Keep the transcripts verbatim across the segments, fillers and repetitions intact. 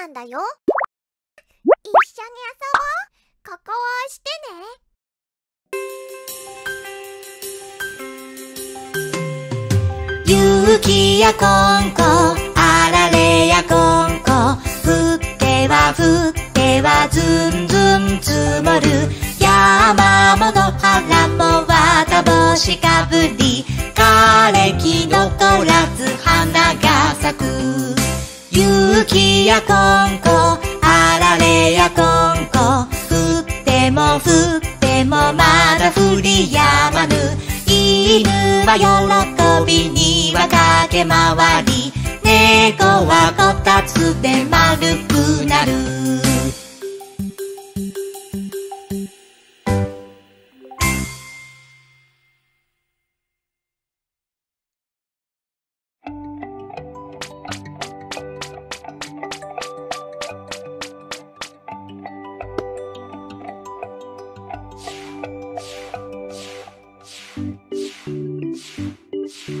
なんだよ。一緒に遊ぼう。ここを押してね。雪やこんこ、あられやこんこ、降っては降ってはずんずん積もる。山も野原もわたぼしかぶり、枯れ木残らず花が咲く。雪やこんこ、あられやこんこ、降っても降ってもまだ降りやまぬ。犬は喜びには駆け回り、猫はこたつで丸くなる。you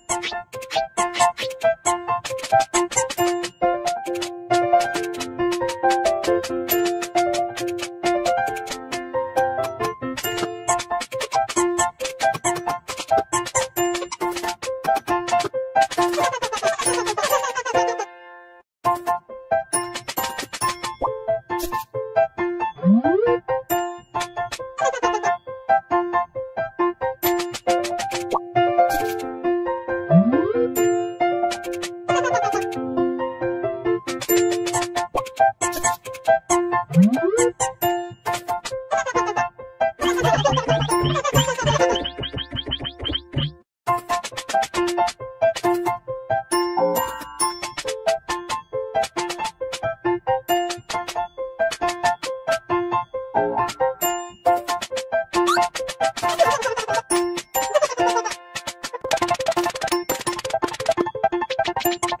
You